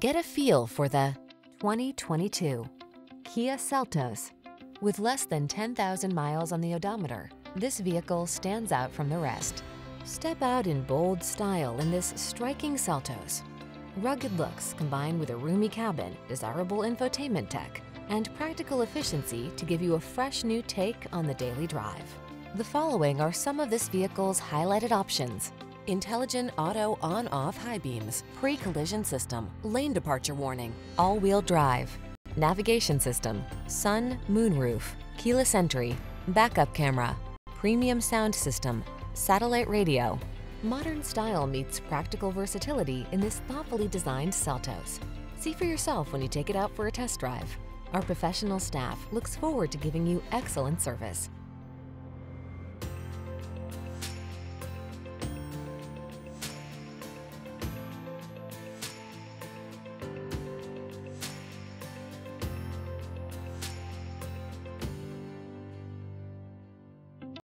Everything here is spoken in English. Get a feel for the 2022 Kia Seltos. With less than 10,000 miles on the odometer, this vehicle stands out from the rest. Step out in bold style in this striking Seltos. Rugged looks combined with a roomy cabin, desirable infotainment tech, and practical efficiency to give you a fresh new take on the daily drive. The following are some of this vehicle's highlighted options: intelligent auto on-off high beams, pre-collision system, lane departure warning, all-wheel drive, navigation system, sun, moon roof, keyless entry, backup camera, premium sound system, satellite radio. Modern style meets practical versatility in this thoughtfully designed Seltos. See for yourself when you take it out for a test drive. Our professional staff looks forward to giving you excellent service.